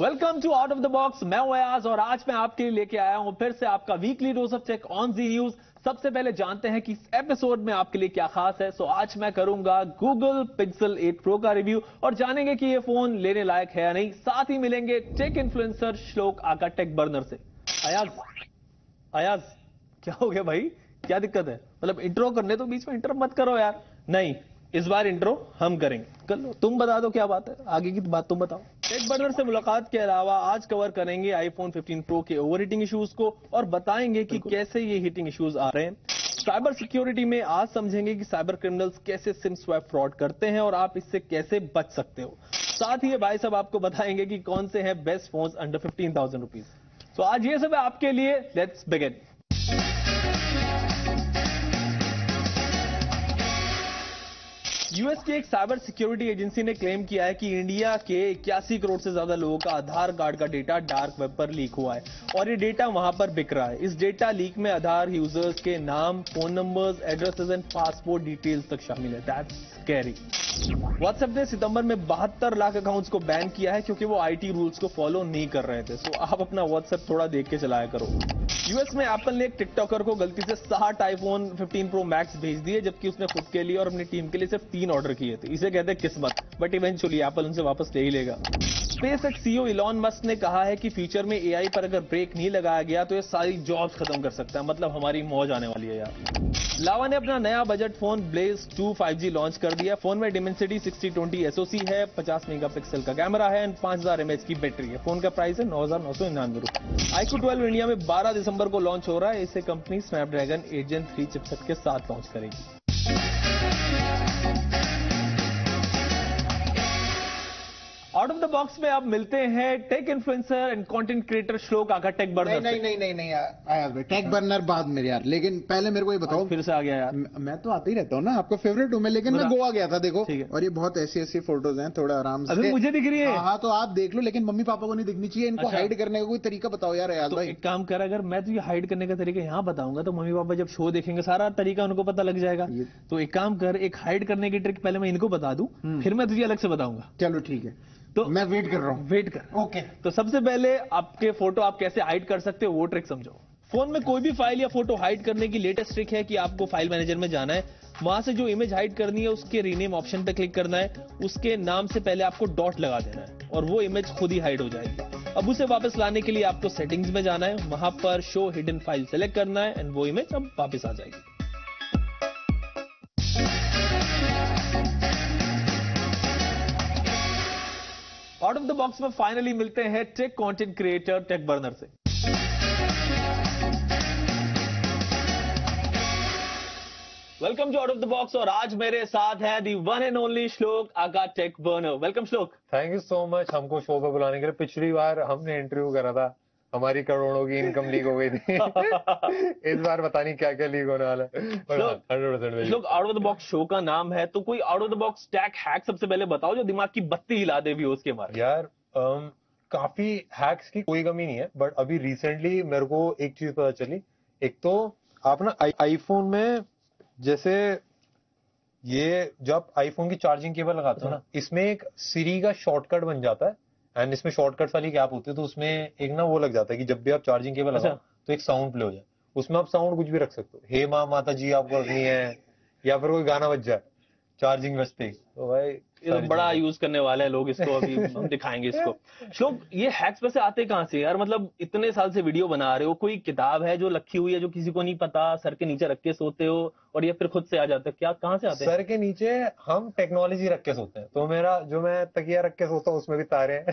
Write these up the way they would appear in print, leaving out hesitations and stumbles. Welcome to out of the box. मैं हूं अयाज और आज मैं आपके लिए लेके आया हूं फिर से आपका weekly dose of tech on ji news. सबसे पहले जानते हैं कि इस एपिसोड में आपके लिए क्या खास है। सो आज मैं करूंगा गूगल पिक्सल 8 प्रो का रिव्यू और जानेंगे कि ये फोन लेने लायक है या नहीं। साथ ही मिलेंगे टेक इन्फ्लुएंसर श्लोक आका टेक बर्नर से। अयाज क्या हो गया भाई, क्या दिक्कत है? मतलब इंट्रो करने तो बीच में इंटर मत करो यार। नहीं, इस बार इंट्रो हम करेंगे, कर लो, तुम बता दो क्या बात है, आगे की बात तुम बताओ। टेक बर्नर से मुलाकात के अलावा आज कवर करेंगे आईफोन 15 प्रो के ओवरहीटिंग इश्यूज को और बताएंगे कि कैसे ये हीटिंग इश्यूज आ रहे हैं। साइबर सिक्योरिटी में आज समझेंगे कि साइबर क्रिमिनल्स कैसे सिम स्वैप फ्रॉड करते हैं और आप इससे कैसे बच सकते हो। साथ ही भाई साहब आपको बताएंगे कि कौन से हैं बेस्ट फोन्स अंडर 15,000 रुपीज। तो आज ये सब है आपके लिए, लेट्स बिगिन। यूएस की एक साइबर सिक्योरिटी एजेंसी ने क्लेम किया है कि इंडिया के 81 करोड़ से ज्यादा लोगों का आधार कार्ड का डेटा डार्क वेब पर लीक हुआ है और ये डेटा वहां पर बिक रहा है। इस डेटा लीक में आधार यूजर्स के नाम, phone numbers, addresses and passport details तक शामिल है। That's scary. व्हाट्सएप ने सितंबर में 72 लाख अकाउंट्स को बैन किया है क्योंकि वो आईटी रूल्स को फॉलो नहीं कर रहे थे। सो आप अपना व्हाट्सएप थोड़ा देख के चलाया करो। यूएस में एप्पल ने एक टिकटॉकर को गलती से 60 आईफोन 15 प्रो मैक्स भेज दिए जबकि उसने खुद के लिए और अपनी टीम के लिए सिर्फ 3 ऑर्डर किए थे। इसे कहते हैं किस्मत, बट इवेंचुअली एप्पल उनसे वापस ले ही लेगा। स्पेसएक्स सीईओ इलॉन मस्क ने कहा है कि फ्यूचर में एआई पर अगर ब्रेक नहीं लगाया गया तो ये सारी जॉब्स खत्म कर सकता है। मतलब हमारी मौज आने वाली है यार। लावा ने अपना नया budget phone Blaze 2 5G launch कर दिया। फोन में डिमेंसिटी 6020 एसओसी है, 50 मेगापिक्सल का कैमरा है और 5000 mAh की बैटरी है। फोन का प्राइस है 9,999 रुपए। iQOO 12 इंडिया में 12 दिसंबर को लॉन्च हो रहा है। इसे कंपनी स्नैपड्रैगन एजेंट 3 चिपसेट के साथ लॉन्च करेगी। आउट ऑफ द बॉक्स में आप मिलते हैं tech influencer and content creator Shlok aka take burner. नहीं नहीं नहीं नहीं यार, टेक बर्नर बाद में यार, लेकिन पहले मेरे को ये बताओ। फिर से आ गया यार। मैं तो आते ही रहता हूँ ना, आपका फेवरेट हूँ मैं, लेकिन मैं गोवा गया था देखो, और ये बहुत ऐसी ऐसी फोटोज हैं, थोड़ा आराम से। अभी मुझे दिख रही है। हाँ तो आप देख लो, लेकिन मम्मी पापा को नहीं दिखनी चाहिए। इनको हाइड करने का कोई तरीका बताओ यार। अयाज भाई एक काम कर, अगर मैं तुझे हाइड करने का तरीका यहाँ बताऊंगा तो मम्मी पापा जब शो देखेंगे सारा तरीका उनको पता लग जाएगा। तो एक काम कर, एक हाइड करने की ट्रिक पहले मैं इनको बता दूं, फिर मैं तुझे अलग से बताऊंगा। चलो ठीक है, तो मैं वेट कर रहा हूँ। वेट कर, ओके। तो सबसे पहले आपके फोटो आप कैसे हाइड कर सकते हो वो ट्रिक समझो। फोन में कोई भी फाइल या फोटो हाइड करने की लेटेस्ट ट्रिक है कि आपको फाइल मैनेजर में जाना है, वहां से जो इमेज हाइड करनी है उसके रीनेम ऑप्शन पे क्लिक करना है, उसके नाम से पहले आपको डॉट लगा देना है और वो इमेज खुद ही हाइड हो जाएगी। अब उसे वापस लाने के लिए आपको सेटिंग्स में जाना है, वहां पर शो हिडन फाइल सेलेक्ट करना है एंड वो इमेज अब वापस आ जाएगी। आउट ऑफ द बॉक्स में फाइनली मिलते हैं tech content creator take burner से। Welcome to out of the box और आज मेरे साथ है दी one and only Shlok aka take burner. Welcome Shlok. Thank you so much हमको शो पर बुलाने के लिए। पिछली बार हमने इंटरव्यू करा था, हमारी करोड़ों की इनकम लीक हो गई थी। इस बार पता नहीं क्या क्या लीक होने वाला है। लोग out of the box show का नाम है, तो कोई out of the box tech hack सबसे पहले बताओ जो दिमाग की बत्ती हिला दे व्यूज के मारे। यार काफी हैक्स की कोई कमी नहीं है, बट अभी रिसेंटली मेरे को एक चीज पता चली। एक तो आप ना आईफोन में, जैसे ये जो आप आईफोन की चार्जिंग केबल लगाते हो ना, इसमें एक सीरी का शॉर्टकट बन जाता है एंड इसमें शॉर्टकट वाली ऐप होती है। तो उसमें एक ना वो लग जाता है कि जब भी आप चार्जिंग केबल लगाओ तो एक साउंड प्ले हो जाए। उसमें आप साउंड कुछ भी रख सकते हो, हे माँ माता जी आपको रखनी है, या फिर कोई गाना बज जाए चार्जिंग बजते। तो भाई ये बड़ा यूज करने वाला है लोग इसको, अभी हम दिखाएंगे इसको। श्लोक, ये हैक्स वैसे आते कहाँ से यार? मतलब इतने साल से वीडियो बना रहे हो, कोई किताब है जो रखी हुई है जो किसी को नहीं पता, सर के नीचे रख के सोते हो और ये फिर खुद से आ जाता है? क्या कहाँ से आते हैं? सर के नीचे हम टेक्नोलॉजी रख के सोते हैं, तो मेरा जो मैं तकिया रख के सोता हूँ उसमें भी तारे हैं।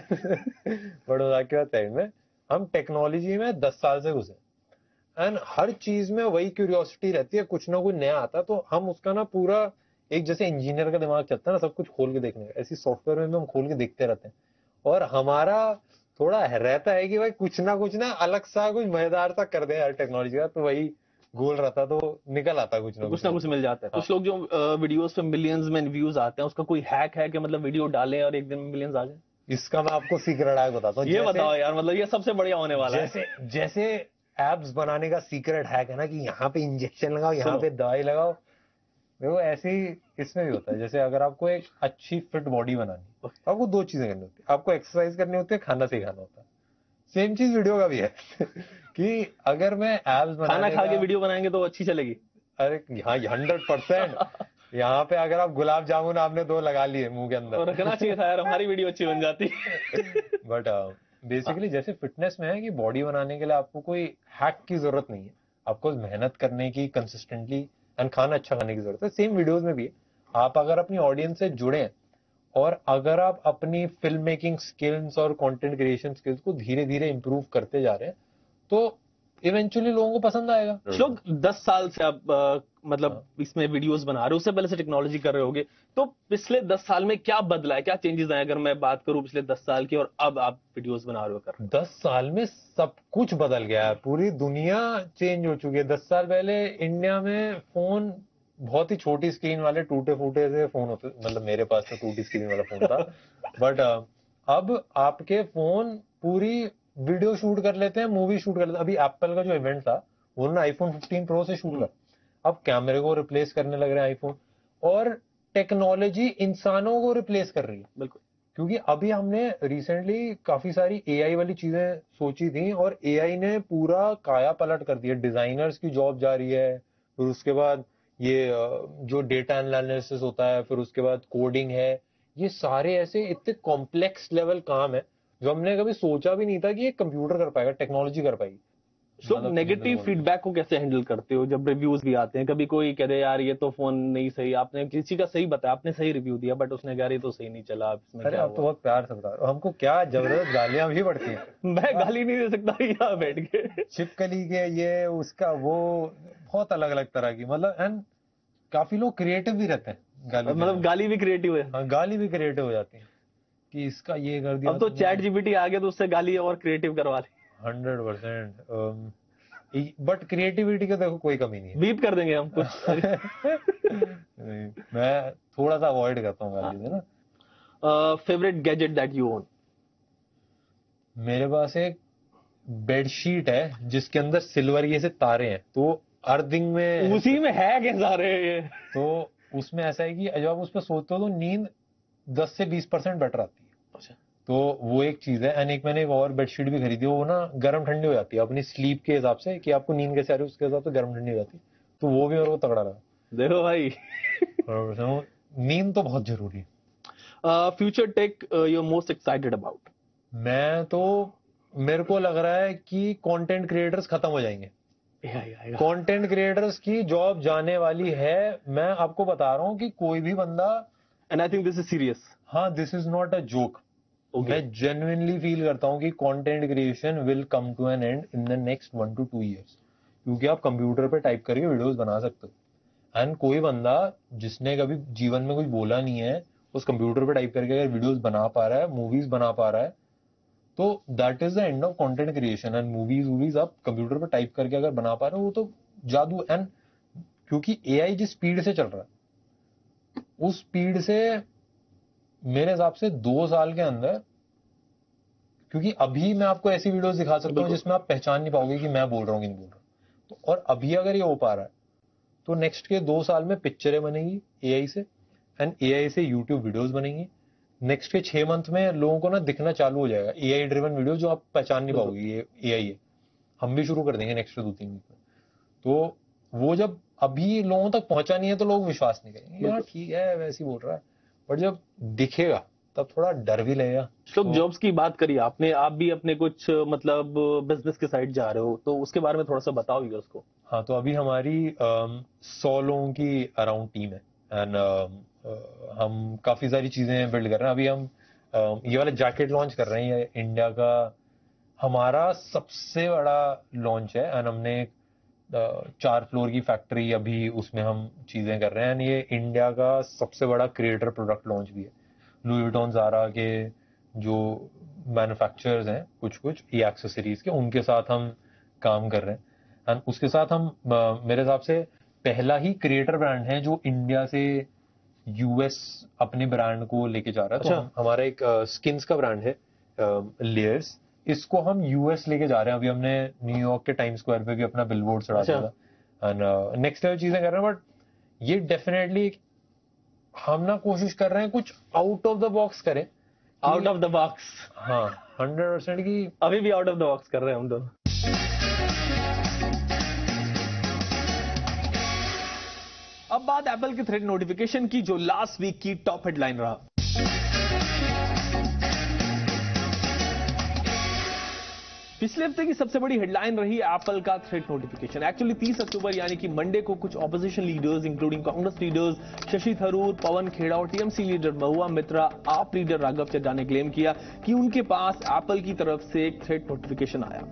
बड़ोदा के बाद साइड में हम टेक्नोलॉजी में 10 साल से घुसे एंड हर चीज में वही क्यूरियोसिटी रहती है, कुछ ना कुछ नया आता है। तो हम उसका ना पूरा एक, जैसे इंजीनियर का दिमाग चलता है ना सब कुछ खोल के देखने का, ऐसी सॉफ्टवेयर में भी हम खोल के देखते रहते हैं। और हमारा थोड़ा रहता है कि भाई कुछ ना अलग सा कुछ मजेदार सा कर दे यार टेक्नोलॉजी का, तो वही गोल रहता तो निकल आता कुछ ना कुछ मिल जाता है। कुछ लोग जो वीडियोस पे मिलियंस में व्यूज आते हैं, उसका कोई हैक है कि मतलब वीडियो डालें और एक दिन में मिलियंस आ जाए? इसका मैं आपको सीक्रेट हैक बताता हूँ। ये बताओ यार, मतलब ये सबसे बढ़िया होने वाला है। जैसे एप्स बनाने का सीक्रेट हैक है ना कि यहाँ पे इंजेक्शन लगाओ, यहाँ पे दवाई लगाओ, देखो ऐसे ही इसमें भी होता है, जैसे अगर आपको एक अच्छी फिट बॉडी बनानी है आपको दो चीजें करनी होती है, आपको एक्सरसाइज करनी होती है, खाना सही खाना होता है। सेम चीज वीडियो का भी है कि अगर मैं एब्स खाना खा के वीडियो बनाएंगे तो अच्छी चलेगी। अरे हाँ 100%। यहाँ पे अगर आप गुलाब जामुन आपने दो लगा लिए मुंह के अंदर तो रखना चाहिए था यार, हमारी वीडियो अच्छी बन जाती। बट बेसिकली जैसे फिटनेस में है कि बॉडी बनाने के लिए आपको कोई हैक की जरूरत नहीं है, आपको मेहनत करने की कंसिस्टेंटली एंड खाना अच्छा खाने की जरूरत है। सेम वीडियोस में भी है, आप अगर अपनी ऑडियंस से जुड़े हैं और अगर आप अपनी फिल्म मेकिंग स्किल्स और कंटेंट क्रिएशन स्किल्स को धीरे धीरे इंप्रूव करते जा रहे हैं तो इवेंचुअली लोगों को पसंद आएगा। श्लोक 10 साल से आप मतलब इसमें वीडियोस बना रहे हो, उससे पहले से टेक्नोलॉजी कर रहे होगे, तो पिछले 10 साल में क्या बदला है, क्या चेंजेस आए अगर मैं बात करूं पिछले 10 साल की और अब आप वीडियोस बना रहे हो कर? 10 साल में सब कुछ बदल गया है, पूरी दुनिया चेंज हो चुकी है। 10 साल पहले इंडिया में फोन बहुत ही छोटी स्क्रीन वाले टूटे फूटे से फोन होते, मतलब मेरे पास तो टूटी स्क्रीन वाला फोन था। बट अब आपके फोन पूरी वीडियो शूट कर लेते हैं, मूवी शूट कर लेते हैं। अभी एप्पल का जो इवेंट था उन्होंने आईफोन 15 प्रो से शूट किया, अब कैमरे को रिप्लेस करने लग रहे हैं आईफोन, और टेक्नोलॉजी इंसानों को रिप्लेस कर रही है। बिल्कुल, क्योंकि अभी हमने रिसेंटली काफी सारी एआई वाली चीजें सोची थी और एआई ने पूरा काया पलट कर दिया। डिजाइनर्स की जॉब जा रही है, फिर उसके बाद ये जो डेटा एनालिसिस होता है, फिर उसके बाद कोडिंग है, ये सारे ऐसे इतने कॉम्प्लेक्स लेवल काम है जो हमने कभी सोचा भी नहीं था कि ये कंप्यूटर कर पाएगा, टेक्नोलॉजी कर पाएगी। सो नेगेटिव फीडबैक को कैसे हैंडल करते हो जब रिव्यूज भी आते हैं? कभी कोई कह रहे यार ये तो फोन नहीं सही, आपने किसी का सही बताया, आपने सही रिव्यू दिया बट उसने कहा ये तो सही नहीं चला, इसमें अरे आप तो बहुत प्यार से बता रहे हो, हमको क्या जबरदस्त गालियां भी पड़ती है। मैं गाली नहीं दे सकता यहाँ बैठ के, छिपकली के ये उसका वो, बहुत अलग अलग तरह की, मतलब एंड काफी लोग क्रिएटिव भी रहते हैं, मतलब गाली भी क्रिएटिव है, गाली भी क्रिएटिव हो जाती है कि इसका ये कर दिया। अब तो चैट जीपीटी आ गया तो उससे गाली और क्रिएटिव करवा ले 100%। बट क्रिएटिविटी का देखो कोई कमी नहीं है, बीप कर देंगे हम कुछ। मैं थोड़ा सा अवॉइड करता हूँ गाली से ना। Favourite gadget that you own? मेरे पास एक बेडशीट है जिसके अंदर सिल्वर ये से तारे हैं, तो अर्थिंग में उसी में है क्या सारे ये, तो उसमें ऐसा है कि जब आप उस पर सोते हो तो नींद 10 से 20% बेटर आती है। अच्छा। तो वो एक चीज है। एंड एक मैंने एक और बेडशीट भी खरीदी, वो ना गर्म ठंडी हो जाती है अपनी स्लीप के हिसाब से, कि आपको नींद कैसे आ रही है उसके हिसाब से गर्म ठंडी हो जाती है, तो वो भी मेरे को तगड़ा लगा। देखो भाई नींद तो बहुत जरूरी है। Future tech you are most excited about? मैं तो, मेरे को लग रहा है कि कंटेंट क्रिएटर्स खत्म हो जाएंगे, कंटेंट क्रिएटर्स की जॉब जाने वाली है। मैं आपको बता रहा हूँ कि कोई भी बंदा, and I think this is serious, हाँ this is not a joke, मैं जेन्युइनली फील करता हूँ कि content creation will come to an end in the next 1 to 2 years, क्योंकि आप कंप्यूटर पे टाइप करके वीडियोस बना सकते हो। एंड कोई बंदा जिसने कभी जीवन में कुछ बोला नहीं है, उस कंप्यूटर पे टाइप करके अगर वीडियोस बना पा रहा है, मूवीज बना पा रहा है, तो that is the end of content creation. And movies आप कंप्यूटर पे टाइप करके अगर बना पा रहे हो वो तो जादू। एंड क्योंकि एआई जिस स्पीड से चल रहा है, उस स्पीड से मेरे हिसाब से 2 साल के अंदर, क्योंकि अभी मैं आपको ऐसी वीडियोस दिखा सकता हूं जिसमें आप पहचान नहीं पाओगे कि मैं बोल रहा हूँ कि नहीं बोल रहा हूं, तो और अभी अगर ये हो पा रहा है तो नेक्स्ट के 2 साल में पिक्चरें बनेंगी एआई से, एंड एआई से यूट्यूब वीडियोस बनेंगी। नेक्स्ट के 6 मंथ में लोगों को ना दिखना चालू हो जाएगा एआई ड्रिवन वीडियो, जो आप पहचान नहीं पाओगे ये एआई है, हम भी शुरू कर देंगे नेक्स्ट 2-3 वीक में। तो वो जब अभी लोगों तक पहुंचा नहीं है तो लोग विश्वास नहीं करेंगे, यार ठीक है वैसे ही बोल रहा है, बट जब दिखेगा तब थोड़ा डर भी लगेगा। तो जॉब्स की बात करिए आपने, आप भी अपने कुछ मतलब बिजनेस के साइड जा रहे हो, तो उसके बारे में थोड़ा सा बताओ यूजर्स को। हाँ, तो अभी हमारी 100 लोगों की अराउंड टीम है, एंड हम काफी सारी चीजें बिल्ड कर रहे हैं। अभी हम ये वाला जैकेट लॉन्च कर रहे हैं, इंडिया का हमारा सबसे बड़ा लॉन्च है, एंड हमने 4 फ्लोर की फैक्ट्री, अभी उसमें हम चीजें कर रहे हैं। ये इंडिया का सबसे बड़ा क्रिएटर प्रोडक्ट लॉन्च भी है। लुई विटॉन, ज़ारा के जो मैन्युफैक्चरर्स हैं कुछ ये एक्सेसरीज के, उनके साथ हम काम कर रहे हैं। एंड उसके साथ हम मेरे हिसाब से पहला ही क्रिएटर ब्रांड है जो इंडिया से यूएस अपने ब्रांड को लेके जा रहा है। अच्छा। तो हमारा एक स्किन्स का ब्रांड है लेयर्स, इसको हम यूएस लेके जा रहे हैं। अभी हमने न्यूयॉर्क के टाइम्स स्क्वायर पे भी अपना बिलबोर्ड चढ़ा दिया था, एंड नेक्स्ट लेवल चीजें कर रहे हैं। बट ये डेफिनेटली हम ना कोशिश कर रहे हैं कुछ आउट ऑफ द बॉक्स करें. आउट ऑफ द बॉक्स, हाँ 100% की अभी भी आउट ऑफ द बॉक्स कर रहे हैं हम दोनों. अब बात एप्पल के थ्रेड नोटिफिकेशन की, जो लास्ट वीक की टॉप हेडलाइन रहा. पिछले हफ्ते की सबसे बड़ी हेडलाइन रही एप्पल का थ्रेट नोटिफिकेशन. एक्चुअली 30 अक्टूबर यानी कि मंडे को कुछ opposition leaders including Congress leaders Shashi Tharoor, Pawan Khera और टीएमसी लीडर महुआ मित्रा, आप लीडर राघव चड्ढा ने क्लेम किया कि उनके पास एप्पल की तरफ से एक थ्रेट नोटिफिकेशन आया.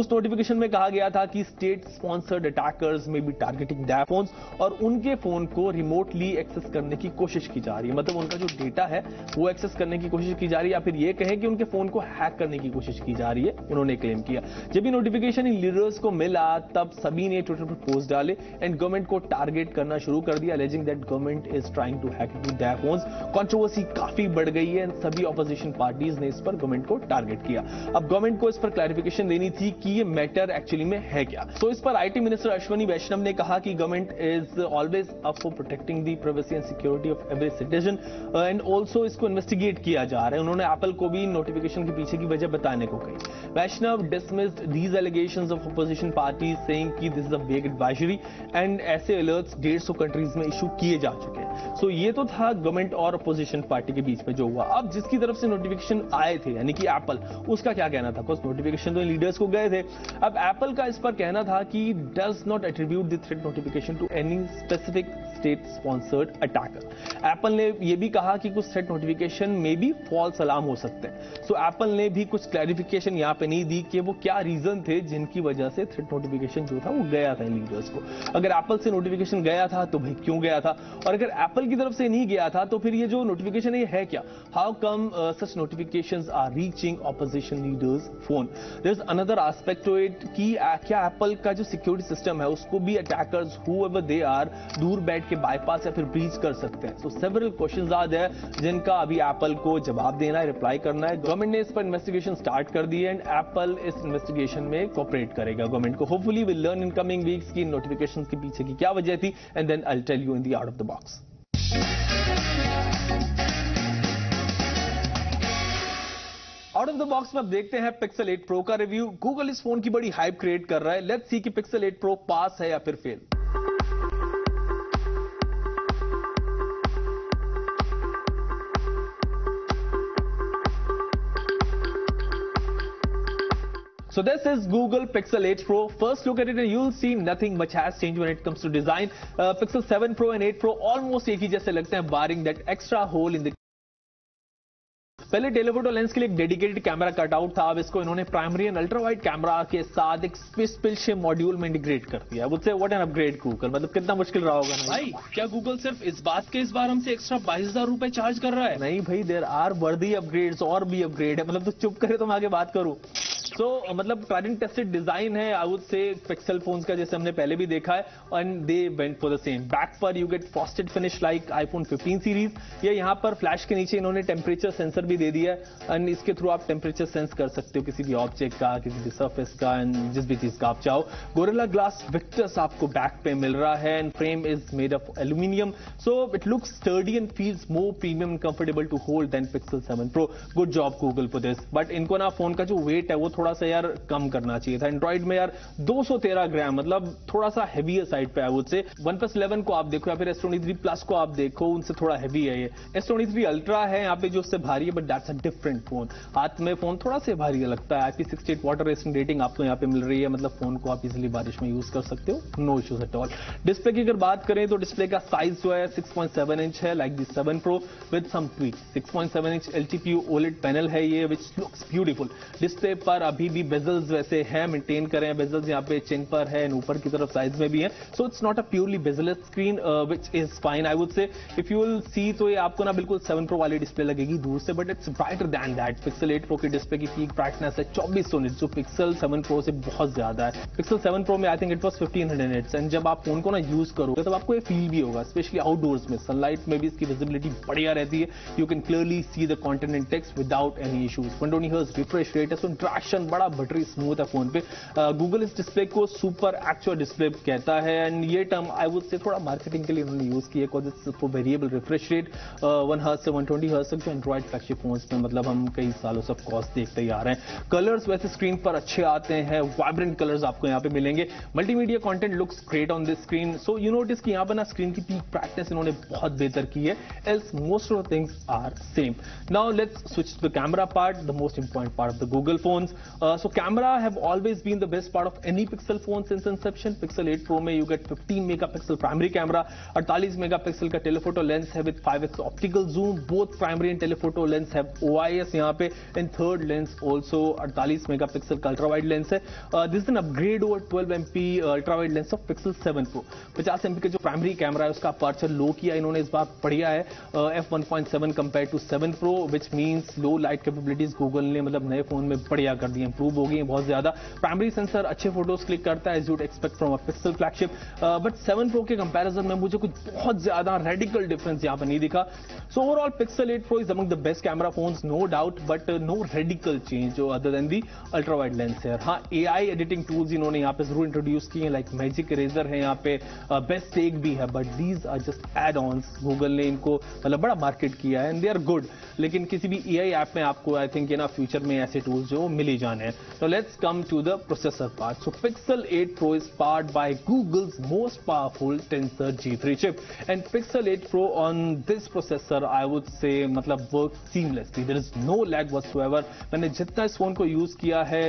उस नोटिफिकेशन में कहा गया था कि स्टेट स्पॉन्सर्ड अटैकर्स में भी टारगेटिंग देयर फोन्स और उनके फोन को रिमोटली एक्सेस करने की कोशिश की जा रही है. मतलब उनका जो डेटा है वो एक्सेस करने की कोशिश की जा रही है, या फिर ये कहें कि उनके फोन को हैक करने की कोशिश की जा रही है उन्होंने किया. जब ये नोटिफिकेशन इन लीडर्स को मिला तब सभी ने ट्विटर पर पोस्ट डाले एंड गवर्नमेंट को टारगेट करना शुरू कर दिया, alleging that government is trying to hack into their phones. Controversy काफी बढ़ गई है और सभी opposition parties ने इस पर गवर्नमेंट को टारगेट किया. अब गवर्नमेंट को इस पर क्लैरिफिकेशन देनी थी कि ये मैटर एक्चुअली में है क्या. तो इस पर आईटी मिनिस्टर अश्विनी वैष्णव ने कहा कि government is always up for protecting the privacy and security of every citizen and also इसको इन्वेस्टिगेट किया जा रहा है. उन्होंने एप्पल को भी नोटिफिकेशन के पीछे की वजह बताने को कही. वैष्णव dismissed these allegations of opposition parties saying कि this is a vague advisory and ऐसे अलर्ट्स 150 कंट्रीज में इशू किए जा चुके हैं. सो ये तो था गवर्नमेंट और अपोजिशन पार्टी के बीच में जो हुआ. अब जिसकी तरफ से नोटिफिकेशन आए थे यानी कि एप्पल, उसका क्या कहना था. कुछ नोटिफिकेशन तो लीडर्स को गए थे. अब एप्पल का इस पर कहना था कि does not attribute the threat notification to any specific state sponsored attacker. Apple ने यह भी कहा कि कुछ थ्रेट नोटिफिकेशन में भी फॉल्स अलार्म हो सकते हैं. सो एप्पल ने भी कुछ क्लैरिफिकेशन यहाँ पे नहीं दी कि वो क्या रीजन थे जिनकी वजह से थ्रेट नोटिफिकेशन जो था वो गया था लीडर्स को. अगर एप्पल से नोटिफिकेशन गया था तो भाई क्यों गया था, और अगर एप्पल की तरफ से नहीं गया था तो फिर ये जो नोटिफिकेशन है क्या. How come such notifications are reaching opposition leaders phone. There is another aspect to it कि क्या एप्पल का जो सिक्योरिटी सिस्टम है उसको भी अटैकर्स हूएवर दे आर दूर बैठ के बाईपास या फिर ब्रीच कर सकते हैं. So several questions are there जिनका अभी एप्पल को जवाब देना है, रिप्लाई करना है. गवर्नमेंट ने इस पर इन्वेस्टिगेशन स्टार्ट कर दी एंड एप्पल इस इन्वेस्टिगेशन में कोऑपरेट करेगा गवर्नमेंट को. Hopefully will learn in coming weeks की नोटिफिकेशंस के पीछे की क्या वजह थी and then I will tell you in the out of the box. Out of the box में अब देखते हैं पिक्सल 8 प्रो का रिव्यू. गूगल इस फोन की बड़ी हाइप क्रिएट कर रहा है. लेट्स सी कि पिक्सल 8 प्रो पास है या फिर fail. So this is Google Pixel 8 Pro. First look at it and you'll see nothing much has changed when it comes to design. Pixel 7 Pro and 8 Pro almost एक ही जैसे लगते हैं barring that extra hole in the. पहले telephoto lens के लिए एक dedicated camera cutout था. अब इसको इन्होंने primary and ultra wide camera के साथ एक स्पेशल शेप मॉड्यूल में इंटीग्रेट कर दिया. उससे व्हाट एन अपग्रेड गूगल. मतलब कितना मुश्किल रहा होगा भाई. क्या गूगल सिर्फ इस बात के इस बार हमसे एक्स्ट्रा 22,000 रुपए चार्ज कर रहा है. नहीं भाई, देयर आर वर्दी अपग्रेड्स और भी अपग्रेड है. मतलब तो चुप करे तो मैं आगे बात करूं. सो मतलब ट्राइड टेस्टेड डिजाइन है. I would say Pixel phones का जैसे हमने पहले भी देखा है and they went for the same. Back पर you get frosted finish like iPhone 15 series. ये यहाँ पर फ्लैश के नीचे इन्होंने टेम्परेचर सेंसर दे दिया एंड इसके थ्रू आप टेम्परेचर सेंस कर सकते हो किसी भी ऑब्जेक्ट का, किसी भी सरफेस का एंड जिस भी चीज का आप चाहो. गोरिल्ला ग्लास विक्टर्स आपको बैक पे मिल रहा है and frame is made of aluminium. So it looks sturdy and feels more premium and comfortable to hold than Pixel 7 pro. Good job Google for this. But इनको ना phone का जो wait है वो थोड़ा सा यार कम करना चाहिए था. एंड्रॉइड में यार 213 ग्राम मतलब थोड़ा सा हैवी साइड पे है. वो से OnePlus 11 को आप देखो या फिर S23 Plus को आप देखो, उनसे थोड़ा हैवी है. ये S23 Ultra है यहाँ पे जो उससे भारी है. That's a different phone. हाथ में फोन थोड़ा सा भारी लगता है. IP68 वाटर रेसिंग रेटिंग आपको यहाँ पे मिल रही है. मतलब फोन को आप इजिली बारिश में यूज कर सकते हो, no issues at all. Display की अगर बात करें तो डिस्प्ले का साइज जो है 6.7 इंच है like the 7 Pro with some tweak. 6.7 inch LTPU OLED panel है ये विच लुक्स ब्यूटीफुल. डिस्प्ले पर अभी भी बेजल्स वैसे है, मेंटेन कर रहे हैं. बेजल्स यहाँ पे चिन पर है एंड ऊपर की तरफ साइज में भी है. So it's not a purely bezelless screen which is fine. I would say if you will see तो ये आपको ना बिल्कुल 7 Pro वाली डिस्प्ले लगेगी दूर से, but it's brighter than that. Pixel 8 Pro की डिस्प्ले की पीक ब्राइटनेस है 2400 nits जो पिक्सल 7 Pro से बहुत ज्यादा है. पिक्सल 7 Pro में I think it was 1500 nits and जब आप फोन को ना यूज करोगे तब आपको ये फील भी होगा, स्पेशली आउटडोर्स में सनलाइट में भी इसकी विजिबिलिटी बढ़िया रहती है. You can clearly see the content and text without any issues. 120 hertz refresh rate है. सो इंटरेक्शन फंक्शन बड़ा बटरी स्मूथ है फोन पे। गूगल इस डिस्प्ले को सुपर एक्चुअल डिस्प्ले कहता है एंड ये टर्म आई वुड से थोड़ा मार्केटिंग के लिए उन्होंने यूज किया for variable refresh rate 1 hertz से 120 हर्ट्ज तक, जो एंड्रॉइड फ्लैगशिप फोन्स में मतलब हम कई सालों से कॉस्ट देखते ही आ रहे हैं। कलर्स वैसे स्क्रीन पर अच्छे आते हैं, वाइब्रेंट कलर्स आपको यहाँ पे मिलेंगे। Multimedia content looks great on this screen. So you notice कि यहाँ पर ना स्क्रीन की पीक प्रैक्टिस इन्होंने बहुत बेहतर की है, else most of things are same. Now let's switch the camera part, the most important part of the Google phones. So camera have always been the best part of any Pixel phone since inception. Pixel 8 pro में you get 15 megapixel primary camera, 48 megapixel का telephoto lens है with 5x optical zoom. Both primary and telephoto lens है OIS यहाँ पे and third lens also 48 megapixel का ultrawide lens है। This is an upgrade over 12MP ultrawide lens of Pixel 7 Pro। 50MP का जो primary camera है उसका aperture लो किया इन्होंने इस बार, बढ़िया है f1.7 compare to 7 Pro, which means low light capabilities Google ने मतलब नए फोन में बढ़िया कर दी, इंप्रूव हो गई है बहुत ज्यादा। प्राइमरी सेंसर अच्छे फोटोज क्लिक करता है as you'd expect from a Pixel flagship, but 7 Pro के कंपेरिजन में मुझे कुछ बहुत ज्यादा रेडिकल डिफरेंस यहाँ पर नहीं दिखा। So overall Pixel 8 Pro is among the best camera phones no doubt, but no radical change other than the ultra wide lens है। हाँ AI एडिटिंग टूल्स इन्होंने यहाँ पे जरूर इंट्रोड्यूस किए हैं, लाइक मैजिक इरेजर है यहाँ पे, बेस्ट टेक भी है, but these are just add ons. Google ने इनको मतलब बड़ा मार्केट किया है एंड दे आर गुड, लेकिन किसी भी AI ऐप में आपको आई थिंक ना फ्यूचर में ऐसे टूल्स जो मिली जाने हैं। तो let's come to the processor part. So Pixel 8 Pro is powered by Google's most powerful tensor G3 chip and Pixel 8 Pro on this processor I would say मतलब works seamlessly, there is no lag whatsoever। मैंने जितना इस phone को use किया है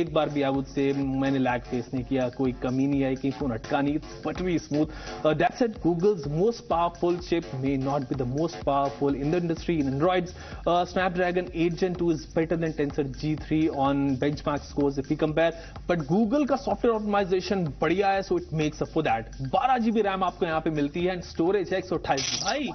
एक बार भी I would say मैंने लैग फेस नहीं किया, कोई कमी नहीं आई कि फोन अटका नहीं, buttery smooth. That said, Google's most powerful chip may not be the most powerful in the industry in Androids। Snapdragon Agent 2 is better than Tensor G3 on benchmark scores if we compare, but Google का software optimization बढ़िया है, so it makes up for that। 12GB RAM आपको यहाँ पे मिलती है, storage है 128GB। भाई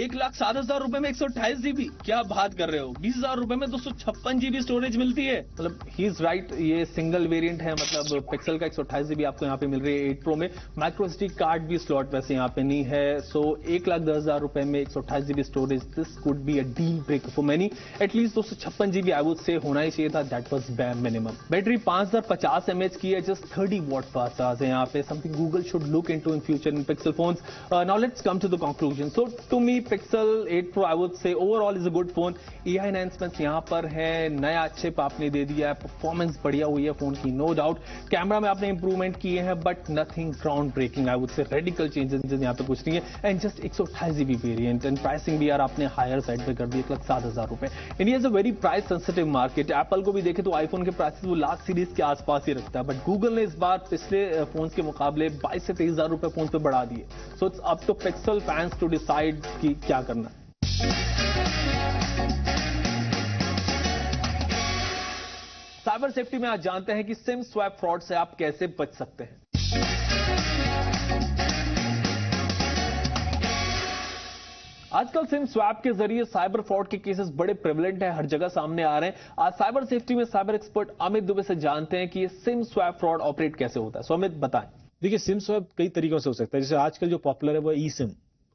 1,07,000 रुपए में 128GB, क्या बात कर रहे हो। 20,000 रुपए में 256GB स्टोरेज मिलती है, मतलब ही इज राइट। ये सिंगल वेरिएंट है, मतलब पिक्सल का 128GB आपको यहाँ पे मिल रही है 8 Pro में। माइक्रो एसडी कार्ड भी स्लॉट वैसे यहाँ पे नहीं है। सो 1,10,000 रुपए में 128GB storage, this could be a deal break for many. At least 256GB I would say होना ही चाहिए था, that was minimum. Battery 5050 mAh की है, जस्ट 30 Watt यहाँ पे, something Google should look into in future in Pixel phones. Now let's come to the conclusion. So to me Pixel 8 Pro I would say overall is a good phone. AI enhancements यहाँ पर है, नया chip आपने दे दिया है, performance बढ़िया हुई है फोन की नो डाउट। कैमरा में आपने इंप्रूवमेंट किए हैं, but nothing ground breaking I would say, radical changes यहाँ पे कुछ नहीं है। And just 128GB variant and pricing भी यार आपने हायर साइड पे कर दी, 1,07,000 रुपए। India is a very price sensitive market. Apple को भी देखे तो आईफोन के प्राइसेस वो लाख सीरीज के आसपास ही रखता है, बट गूगल ने इस बार पिछले फोन के मुकाबले 22 से 23,000 रुपए फोन पे बढ़ा दिए। So it's up to Pixel fans to decide कि क्या करना। साइबर सेफ्टी में आज जानते हैं कि सिम स्वैप फ्रॉड से आप कैसे बच सकते हैं। आजकल सिम स्वैप के जरिए साइबर फ्रॉड के केसेस बड़े प्रेवलेंट हैं, हर जगह सामने आ रहे हैं। आज साइबर सेफ्टी में साइबर एक्सपर्ट अमित दुबे से जानते हैं कि ये सिम स्वैप फ्रॉड ऑपरेट कैसे होता है। सो अमित बताएं। देखिए, सिम स्वैप कई तरीकों से हो सकता है। जैसे आजकल जो पॉपुलर है वो eSIM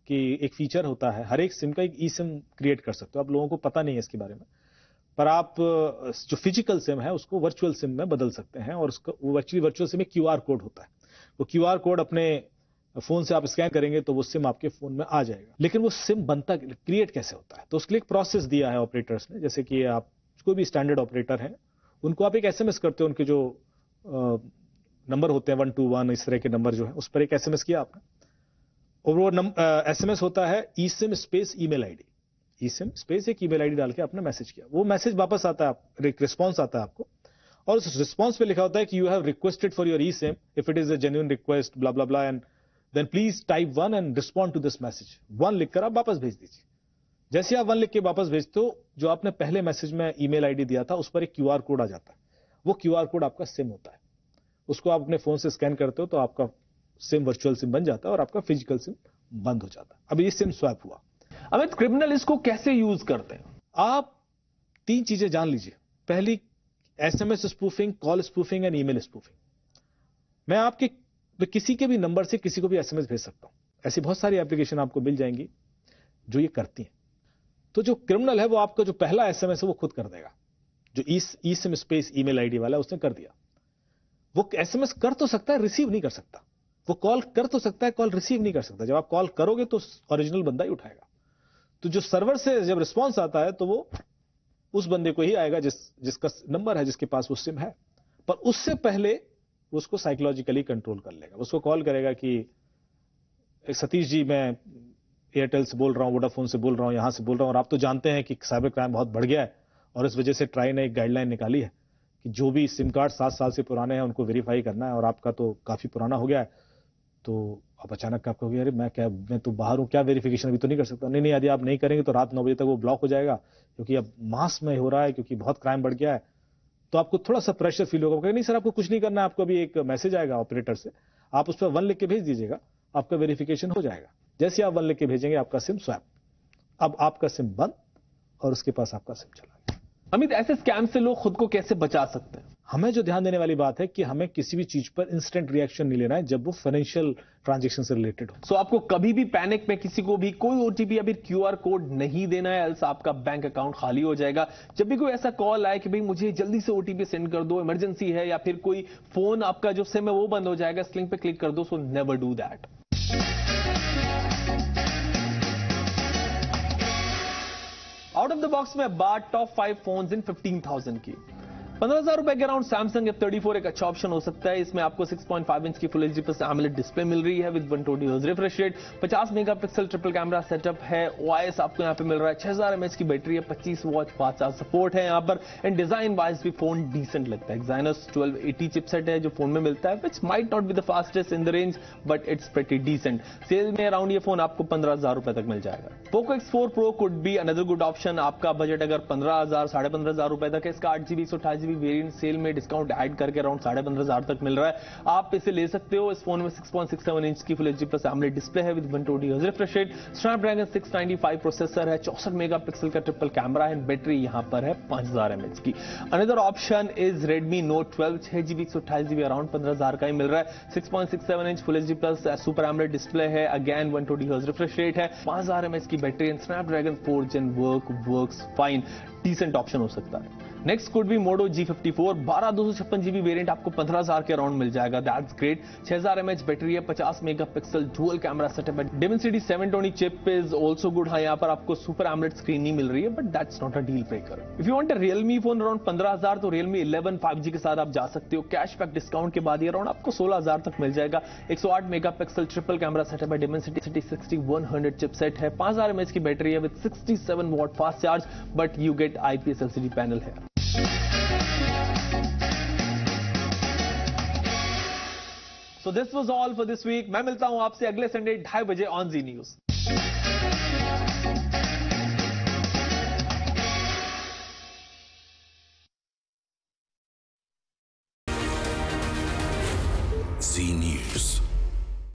की एक फीचर होता है, हर एक सिम का एक eSIM क्रिएट कर सकते हो। आप लोगों को पता नहीं है इसके बारे में, पर आप जो फिजिकल सिम है उसको वर्चुअल सिम में बदल सकते हैं। और उसका एक्चुअली वर्चुअल सिम में QR कोड होता है, वो QR कोड अपने फोन से आप स्कैन करेंगे तो वो सिम आपके फोन में आ जाएगा। लेकिन वो सिम बनता क्रिएट कैसे होता है, तो उसके लिए एक प्रोसेस दिया है ऑपरेटर्स ने। जैसे कि आप कोई भी स्टैंडर्ड ऑपरेटर हैं, उनको आप एक SMS करते हो, उनके जो नंबर होते हैं 121 इस तरह के नंबर जो है उस पर एक SMS किया आपने, और वो SMS होता है eSIM space email ID, eSIM space एक email ID डाल के आपने मैसेज किया। वो मैसेज वापस आता है, रिस्पॉन्स आता है आपको, और उस रिस्पॉन्स पे लिखा होता है कि you have requested for your eSIM if it is a genuine request blah blah blah and then please type 1 and respond to this message. 1 लिखकर आप वापस भेज दीजिए। जैसे आप 1 लिख के वापस भेजते हो, जो आपने पहले मैसेज में ईमेल आईडी दिया था उस पर एक QR कोड आ जाता है। वो QR कोड आपका सिम होता है, उसको आप अपने फोन से स्कैन करते हो तो आपका सिम वर्चुअल सिम बन जाता है और आपका फिजिकल सिम बंद हो जाता है। अब ये सिम स्वैप हुआ। अमित, क्रिमिनल इसको कैसे यूज करते हैं? आप 3 चीजें जान लीजिए। पहली, SMS spoofing, call spoofing and email spoofing. मैं आपके किसी के भी नंबर से किसी को भी SMS भेज सकता हूं। ऐसी बहुत सारी एप्लीकेशन आपको मिल जाएंगी जो ये करती हैं। तो जो क्रिमिनल है वो आपका जो पहला SMS है वो खुद कर देगा, जो eSIM स्पेस ईमेल आईडी वाला उसने कर दिया। वो एसएमएस कर तो सकता है, रिसीव नहीं कर सकता। वो कॉल कर तो सकता है, कॉल रिसीव नहीं कर सकता। जब आप कॉल करोगे तो ओरिजिनल बंदा ही उठाएगा। तो जो सर्वर से जब रिस्पॉन्स आता है तो वो उस बंदे को ही आएगा जिसका नंबर है, जिसके पास वो सिम है। पर उससे पहले उसको साइकोलॉजिकली कंट्रोल कर लेगा। उसको कॉल करेगा कि सतीश जी, मैं एयरटेल से बोल रहा हूं, वोडाफोन से बोल रहा हूं, यहां से बोल रहा हूं, और आप तो जानते हैं कि साइबर क्राइम बहुत बढ़ गया है और इस वजह से ट्राई ने एक गाइडलाइन निकाली है कि जो भी सिम कार्ड 7 साल से पुराने हैं उनको वेरीफाई करना है, और आपका तो काफी पुराना हो गया है। तो आप अचानक आपको कहोगे, अरे मैं तो बाहर हूं, क्या वेरिफिकेशन अभी तो नहीं कर सकता। नहीं, यदि आप नहीं करेंगे तो रात 9 बजे तक वो ब्लॉक हो जाएगा, क्योंकि अब मास में हो रहा है, क्योंकि बहुत क्राइम बढ़ गया है। तो आपको थोड़ा सा प्रेशर फील होगा। नहीं सर, आपको कुछ नहीं करना है, आपको अभी एक मैसेज आएगा ऑपरेटर से, आप उस पर 1 लिख के भेज दीजिएगा, आपका वेरिफिकेशन हो जाएगा। जैसे आप 1 लिख के भेजेंगे, आपका सिम स्वैप, अब आपका सिम बंद और उसके पास आपका सिम चला गया। अमित, ऐसे स्कैम से लोग खुद को कैसे बचा सकते हैं? हमें जो ध्यान देने वाली बात है कि हमें किसी भी चीज पर इंस्टेंट रिएक्शन नहीं लेना है जब वो फाइनेंशियल ट्रांजैक्शन से रिलेटेड हो। सो आपको कभी भी पैनिक में किसी को भी कोई ओटीपी या फिर क्यूआर कोड नहीं देना है, अल्स आपका बैंक अकाउंट खाली हो जाएगा। जब भी कोई ऐसा कॉल आए कि भाई मुझे जल्दी से ओटीपी सेंड कर दो, इमरजेंसी है, या फिर कोई फोन आपका जो सिम है वो बंद हो जाएगा, इस लिंक पे क्लिक कर दो। So never do that. Out of the box में बात टॉप 5 फोन इन 15,000 की। 15,000 रुपए के अराउंड सैमसंग F34 एक अच्छा ऑप्शन हो सकता है। इसमें आपको 6.5 इंच की full HD plus AMOLED display मिल रही है with 120 hertz refresh rate, 50 megapixel triple camera setup है, OIS आपको यहाँ पे मिल रहा है, 6000 mAh की बैटरी है, 25 वॉट WhatsApp सपोर्ट है यहाँ पर, एंड डिजाइन वाइज भी फोन डिसेंट लगता है। Exynos 1280 चिपसेट है जो फोन में मिलता है, which might not be the fastest in the range but it's pretty decent. Sale में अराउंड ये फोन आपको 15,000 रुपए तक मिल जाएगा। Poco X4 Pro could be another good option. आपका बजट अगर 15,000 से 15,500 रुपए तक है, इसका 8GB 128GB वेरिएंट सेल में डिस्काउंट ऐड करके अराउंड 15,500 तक मिल रहा है, आप इसे ले सकते हो। इस फोन में 6.67 इंच की full HD plus AMOLED display है with 120 hertz refresh rate, Snapdragon 695 processor है, 64 मेगापिक्सल का ट्रिपल कैमरा है, बैटरी यहां पर है 5000 mAh की। Another option is Redmi Note 12, 6GB 128GB around 15,000 का ही मिल रहा है, 6.67 inch full HD plus super AMOLED display है, अगेन 120 हर्ट्ज रिफ्रेश रेट है, 5000 mAh की battery and Snapdragon 4 Gen works fine, decent option हो सकता है। Next could be Moto G54, 12 256GB variant आपको 15,000 के अराउंड मिल जाएगा, दैट्स ग्रेट। 6000 mAh बैटरी है, 50 मेगापिक्सल डुअल कैमरा सेटअप है, Dimensity 6020 chip is also good है। यहाँ पर आपको सुपर AMOLED स्क्रीन नहीं मिल रही है, but that's not a deal breaker. If you want a Realme phone around 15,000 तो Realme 11 5G के साथ आप जा सकते हो, कैशबैक डिस्काउंट के बाद ये अराउंड आपको 16,000 तक मिल जाएगा। 108 मेगापिक्सल ट्रिपल कैमरा सेटअप है, Dimensity 6100 चिपसेट है, 5000 mAh की बैटरी है with 67 watt fast charge, but you get IPS LCD panel है। So this was all for this week. मैं मिलता हूं आपसे अगले संडे 2:30 बजे on Zee News. Zee News.